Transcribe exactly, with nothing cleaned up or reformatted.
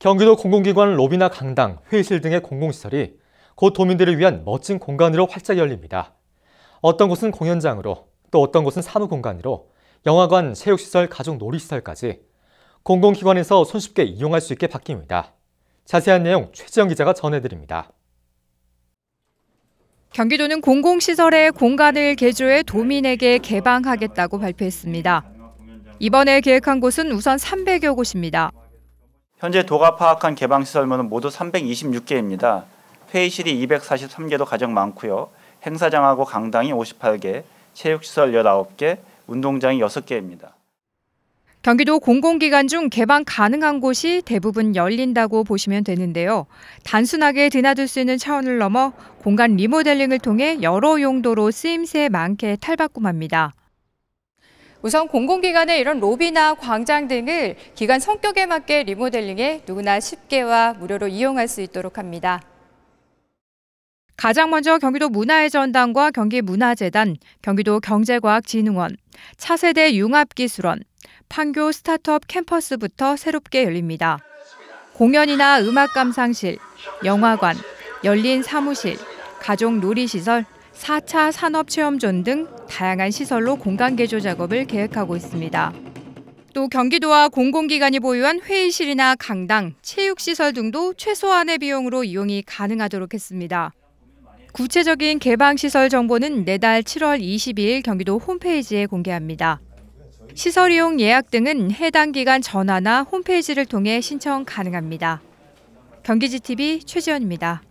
경기도 공공기관 로비나 강당, 회의실 등의 공공시설이 곧 도민들을 위한 멋진 공간으로 활짝 열립니다. 어떤 곳은 공연장으로, 또 어떤 곳은 사무공간으로, 영화관, 체육시설, 가족 놀이시설까지 공공기관에서 손쉽게 이용할 수 있게 바뀝니다. 자세한 내용 최지현 기자가 전해드립니다. 경기도는 공공시설의 공간을 개조해 도민에게 개방하겠다고 발표했습니다. 이번에 계획한 곳은 우선 삼백여 곳입니다. 현재 도가 파악한 개방시설물은 모두 삼백이십육 개입니다. 회의실이 이백사십삼 개도 가장 많고요. 행사장하고 강당이 오십팔 개, 체육시설 십구 개, 운동장이 여섯 개입니다. 경기도 공공기관 중 개방 가능한 곳이 대부분 열린다고 보시면 되는데요. 단순하게 드나들 수 있는 차원을 넘어 공간 리모델링을 통해 여러 용도로 쓰임새 많게 탈바꿈합니다. 우선 공공기관의 이런 로비나 광장 등을 기관 성격에 맞게 리모델링해 누구나 쉽게와 무료로 이용할 수 있도록 합니다. 가장 먼저 경기도 문화의 전당과 경기문화재단, 경기도 경제과학진흥원, 차세대 융합기술원, 판교 스타트업 캠퍼스부터 새롭게 열립니다. 공연이나 음악 감상실, 영화관, 열린 사무실, 가족 놀이시설, 사 차 산업체험존 등 다양한 시설로 공간 개조 작업을 계획하고 있습니다. 또 경기도와 공공기관이 보유한 회의실이나 강당, 체육시설 등도 최소한의 비용으로 이용이 가능하도록 했습니다. 구체적인 개방시설 정보는 내달 칠월 이십이일 경기도 홈페이지에 공개합니다. 시설 이용 예약 등은 해당 기관 전화나 홈페이지를 통해 신청 가능합니다. 경기지티비 최지현입니다.